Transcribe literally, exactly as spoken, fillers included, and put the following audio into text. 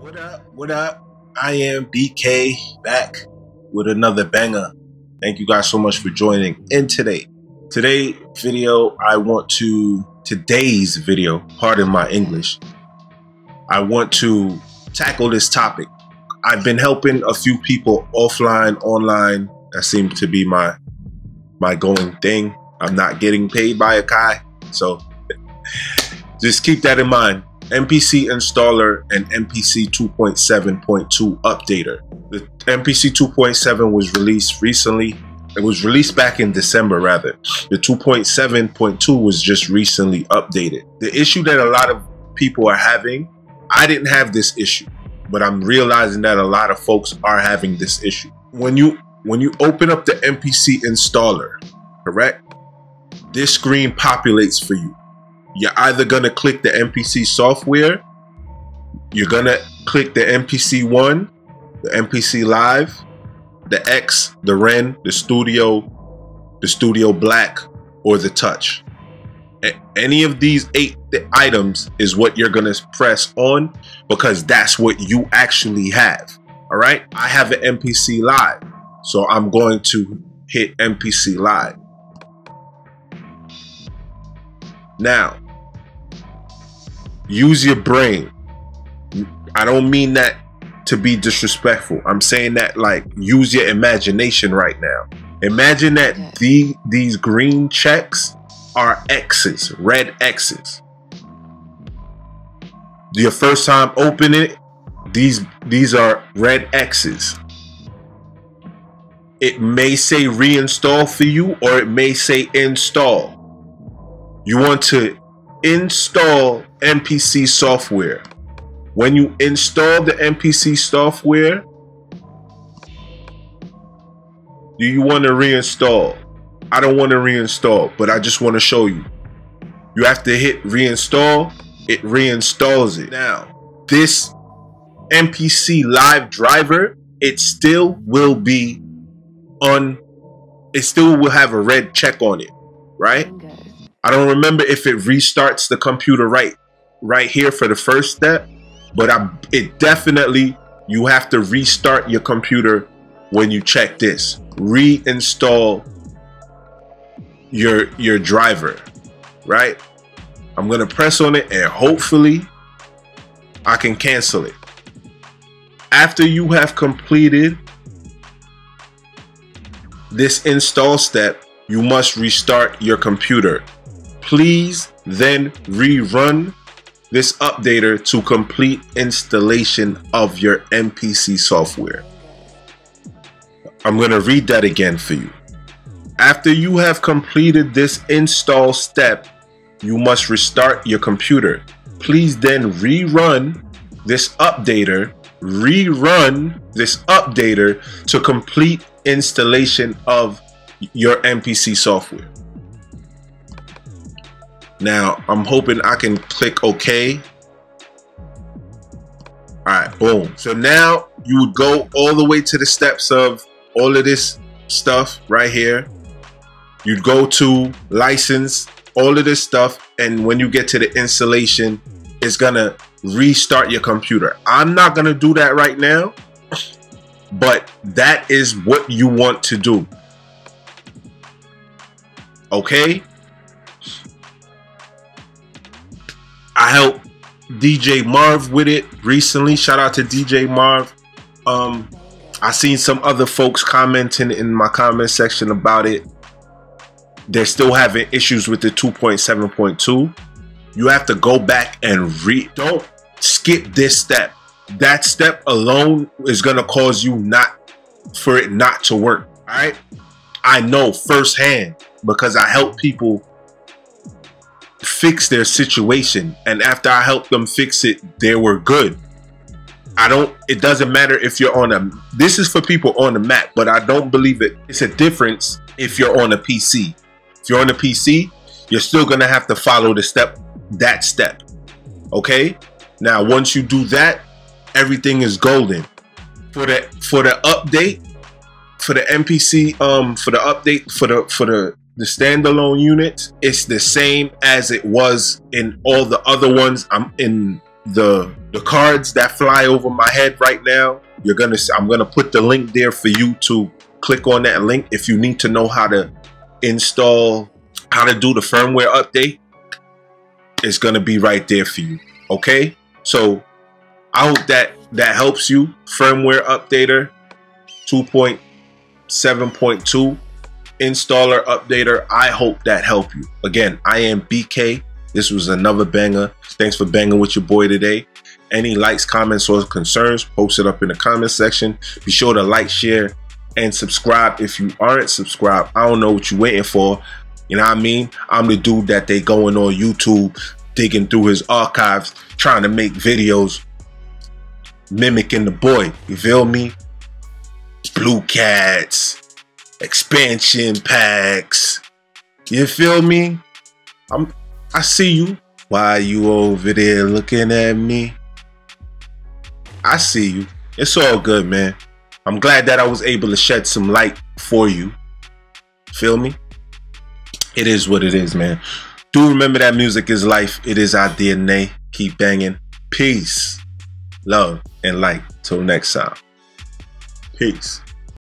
What up? What up? I am B K back with another banger. Thank you guys so much for joining in today. Today video, I want to, today's video, pardon my English, I want to tackle this topic. I've been helping a few people offline, online. That seemed to be my, my going thing. I'm not getting paid by Akai, so just keep that in mind. M P C installer and M P C two point seven point two updater. The M P C two point seven was released recently. It was released back in December, rather. The two point seven point two was just recently updated. The issue that a lot of people are having, I didn't have this issue, but I'm realizing that a lot of folks are having this issue. When you when you open up the M P C installer, correct? This screen populates for you. You're either gonna click the M P C software, you're gonna click the M P C one, the M P C live, the X, the Ren, the Studio, the Studio Black, or the Touch. A any of these eight th items is what you're gonna press on because that's what you actually have. All right, I have an M P C live, so I'm going to hit M P C live. Now, use your brain. I don't mean that to be disrespectful. I'm saying that like use your imagination right now. Imagine that the, these green checks are X's, red X's. Your first time opening it, these, these are red X's. It may say reinstall for you or it may say install. You want to install M P C software. When you install the M P C software, do you want to reinstall? I don't want to reinstall, but I just want to show you. You have to hit reinstall, it reinstalls it. Now, this M P C live driver, it still will be on, it still will have a red check on it, right? I don't remember if it restarts the computer right right here for the first step, but I, it definitely, you have to restart your computer when you check this. Reinstall your, your driver, right? I'm gonna press on it and hopefully I can cancel it. After you have completed this install step, you must restart your computer. Please then rerun this updater to complete installation of your M P C software. I'm going to read that again for you. After you have completed this install step, you must restart your computer. Please then rerun this updater, rerun this updater to complete installation of your M P C software. Now, I'm hoping I can click OK. All right, boom. So now you would go all the way to the steps of all of this stuff right here. You'd go to license, all of this stuff. And when you get to the installation, it's gonna restart your computer. I'm not gonna do that right now, but that is what you want to do. Okay? I helped D J Marv with it recently. Shout out to D J Marv. Um, I seen some other folks commenting in my comment section about it. They're still having issues with the two point seven point two. You have to go back and read. Don't skip this step. That step alone is gonna cause you not, for it not to work, all right? I know firsthand because I help people fix their situation, and after I helped them fix it, they were good. I don't, it doesn't matter if you're on a, this is for people on the Mac, but I don't believe it. It's a difference if you're on a P C. If you're on a P C, you're still gonna have to follow the step, that step, okay? Now, once you do that, everything is golden. For the, for the update, for the M P C, um, for the update, for the for the the standalone unit, it's the same as it was in all the other ones. I'm in the the cards that fly over my head right now, you're gonna I'm gonna put the link there for you to click on that link if you need to know how to install, how to do the firmware update. It's gonna be right there for you. Okay, so I hope that that helps you. Firmware updater two point seven point two, installer updater. I hope that helped you. Again, I am B K. This was another banger. Thanks for banging with your boy today. Any likes, comments, or concerns, post it up in the comment section. Be sure to like, share, and subscribe if you aren't subscribed. I don't know what you're waiting for. You know what I mean? I'm the dude that they going on YouTube, digging through his archives, trying to make videos, mimicking the boy. You feel me? Blue Cats, expansion packs. You feel me? I'm, I see you. Why you over there looking at me? I see you. It's all good, man. I'm glad that I was able to shed some light for you. Feel me? It is what it is, man. Do remember that music is life. It is our D N A. Keep banging. Peace, love, and light. Till next time. Peace.